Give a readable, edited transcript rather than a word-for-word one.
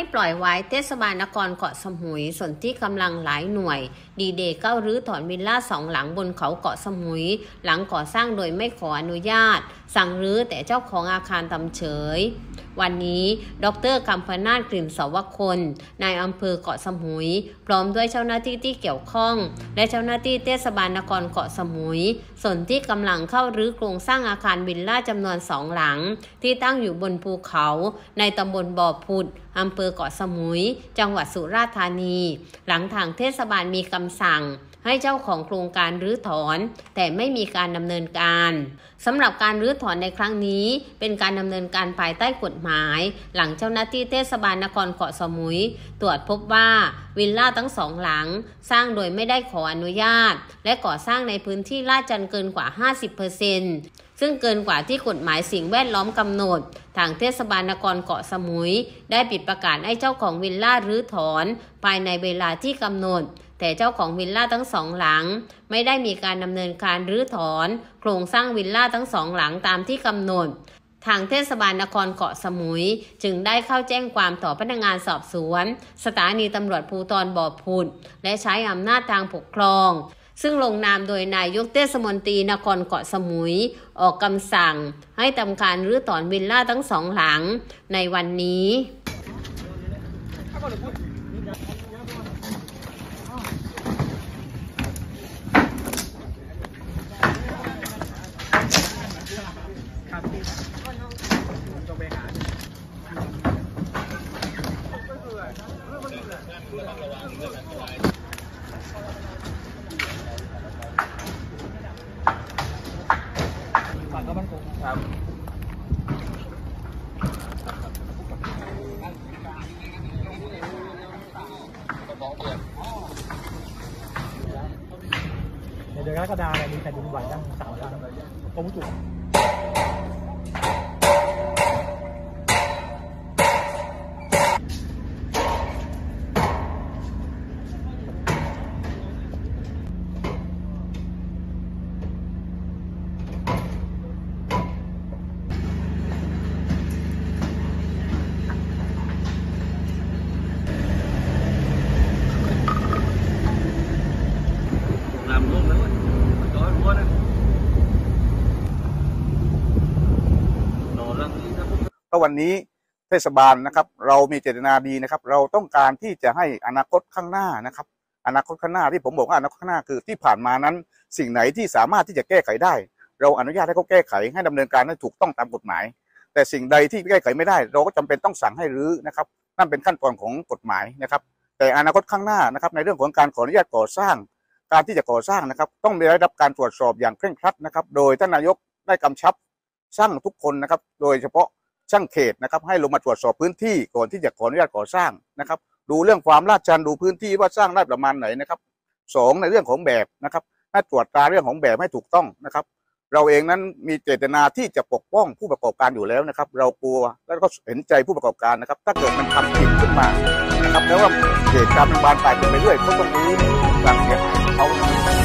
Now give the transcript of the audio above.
ไม่ปล่อยไว้เทศบาลนครเกาะสมุยส่วนที่กำลังหลายหน่วยดีเดย์เข้ารื้อถอนวิลล่า2 หลังบนเขาเกาะสมุยหลังก่อสร้างโดยไม่ขออนุญาตสั่งรื้อแต่เจ้าของอาคารทำเฉยวันนี้ดร.กำพนาฏกลิ่นสวคนนายอำเภอเกาะสมุยพร้อมด้วยเจ้าหน้าที่ที่เกี่ยวข้องและเจ้าหน้าที่เทศบาลนครเกาะสมุยส่วนที่กำลังเข้ารื้อโครงสร้างอาคารวิลล่าจำนวน2 หลังที่ตั้งอยู่บนภูเขาในตำบลบ่อผุดอำเภอเกาะสมุยจังหวัดสุราษฎร์ธานีหลังทางเทศบาลมีคำสั่งให้เจ้าของโครงการรื้อถอนแต่ไม่มีการดำเนินการสำหรับการรื้อถอนในครั้งนี้เป็นการดำเนินการภายใต้กฎหมายหลังเจ้าหน้าที่เทศบาลนครเกาะสมุยตรวจพบว่าวิลล่าทั้ง2 หลังสร้างโดยไม่ได้ขออนุญาตและก่อสร้างในพื้นที่ลาดจันเกินกว่า 50%ซึ่งเกินกว่าที่กฎหมายสิ่งแวดล้อมกำหนดทางเทศบาลนครเกาะสมุยได้ปิดประกาศให้เจ้าของวิลล่ารื้อถอนภายในเวลาที่กำหนดแต่เจ้าของวิลล่าทั้ง2 หลังไม่ได้มีการดำเนินการรื้อถอนโครงสร้างวิลล่าทั้ง2 หลังตามที่กำหนดทางเทศบาลนครเกาะสมุยจึงได้เข้าแจ้งความต่อพนักงานสอบสวนสถานีตำรวจภูธรบ่อผุดและใช้อำนาจทางปกครองซึ่งลงนามโดยนายกเทศมนตรีนครเกาะสมุยออกคำสั่งให้ทำการรื้อถอนวิลล่าทั้ง2 หลังในวันนี้เดือนกรกฎาคมมีแผ่นดินไหวตั้ง3 ครั้งกรมอุตุวันนี้เทศบาลนะครับเรามีเจตนาดีนะครับเราต้องการที่จะให้อนาคตข้างหน้านะครับอนาคตข้างหน้าที่ผมบอกว่าอนาคตข้างหน้าคือที่ผ่านมานั้นสิ่งไหนที่สามารถที่จะแก้ไขได้เราอนุญาตให้เขาแก้ไขให้ดำเนินการให้ถูกต้องตามกฎหมายแต่สิ่งใดที่แก้ไขไม่ได้เราก็จำเป็นต้องสั่งให้รื้อนะครับนั่นเป็นขั้นตอนของกฎหมายนะครับแต่อนาคตข้างหน้านะครับในเรื่องของการขออนุญาตก่อสร้างการที่จะก่อสร้างนะครับต้องได้รับการตรวจสอบอย่างเคร่งครัดนะครับโดยท่านนายกได้กำชับช่างทุกคนนะครับโดยเฉพาะช่างเขตนะครับให้ลงมาตรวจสอบพื้นที่ก่อนที่จะขออนุญาตก่อสร้างนะครับดูเรื่องความลาดชันดูพื้นที่ว่าสร้างได้ประมาณไหนนะครับ2ในเรื่องของแบบนะครับให้ตรวจตราเรื่องของแบบให้ถูกต้องนะครับเราเองนั้นมีเจตนาที่จะปกป้องผู้ประกอบการอยู่แล้วนะครับเรากลัวแล้วก็เห็นใจผู้ประกอบการนะครับถ้าเกิดมันทำผิดขึ้นมานะครับแล้วว่าเหตุการณ์มันบานปลายไปเรื่อยเขาต้องรู้ความเสียหายเขา